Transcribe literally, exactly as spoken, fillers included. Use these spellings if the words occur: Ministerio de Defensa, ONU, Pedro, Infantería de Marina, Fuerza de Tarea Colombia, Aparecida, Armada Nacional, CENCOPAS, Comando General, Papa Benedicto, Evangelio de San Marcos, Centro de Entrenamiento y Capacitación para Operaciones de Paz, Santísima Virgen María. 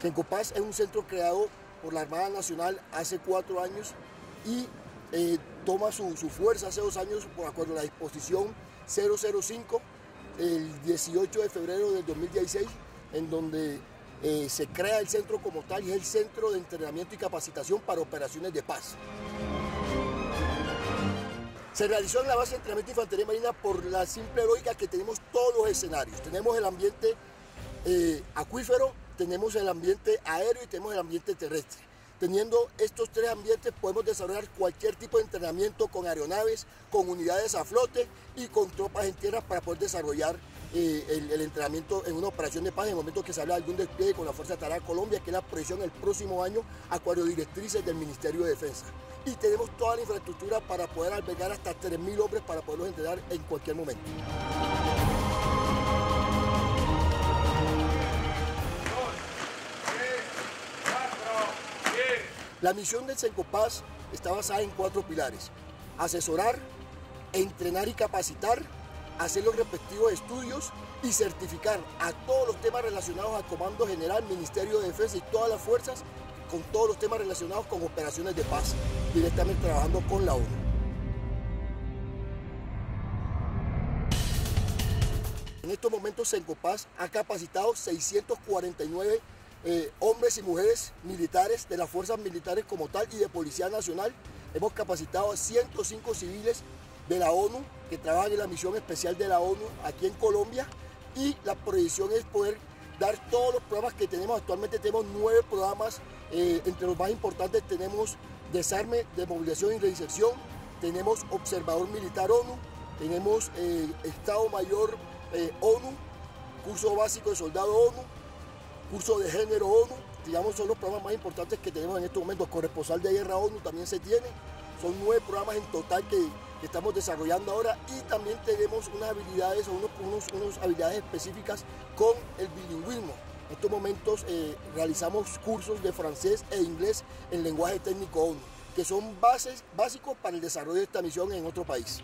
CENCOPAS es un centro creado por la Armada Nacional hace cuatro años y eh, toma su, su fuerza hace dos años por acuerdo a la disposición cero cero cinco el dieciocho de febrero del dos mil dieciséis, en donde eh, se crea el centro como tal y es el Centro de Entrenamiento y Capacitación para Operaciones de Paz. Se realizó en la base de entrenamiento de infantería marina por la simple lógica que tenemos todos los escenarios. Tenemos el ambiente eh, acuífero, tenemos el ambiente aéreo y tenemos el ambiente terrestre. Teniendo estos tres ambientes podemos desarrollar cualquier tipo de entrenamiento con aeronaves, con unidades a flote y con tropas en tierra para poder desarrollar eh, el, el entrenamiento en una operación de paz en el momento que se habla de algún despliegue con la Fuerza de Tarea Colombia, que es la proyección el próximo año a cuadro directrices del Ministerio de Defensa. Y tenemos toda la infraestructura para poder albergar hasta tres mil hombres para poderlos entrenar en cualquier momento. La misión del CENCOPAS está basada en cuatro pilares: asesorar, entrenar y capacitar, hacer los respectivos estudios y certificar a todos los temas relacionados al Comando General, Ministerio de Defensa y todas las fuerzas con todos los temas relacionados con operaciones de paz, directamente trabajando con la ONU. En estos momentos CENCOPAS ha capacitado seiscientos cuarenta y nueve Eh, hombres y mujeres militares de las fuerzas militares como tal y de Policía Nacional. Hemos capacitado a ciento cinco civiles de la ONU que trabajan en la misión especial de la ONU aquí en Colombia, y la proyección es poder dar todos los programas que tenemos. Actualmente tenemos nueve programas, eh, entre los más importantes tenemos desarme, desmovilización y reinserción, tenemos observador militar ONU, tenemos eh, Estado Mayor eh, ONU, curso básico de soldado ONU, curso de género ONU. Digamos, son los programas más importantes que tenemos en estos momentos. Corresponsal de guerra ONU también se tiene. Son nueve programas en total que, que estamos desarrollando ahora, y también tenemos unas habilidades, unos, unos, unos habilidades específicas con el bilingüismo. En estos momentos eh, realizamos cursos de francés e inglés en lenguaje técnico ONU, que son bases básicos para el desarrollo de esta misión en otro país.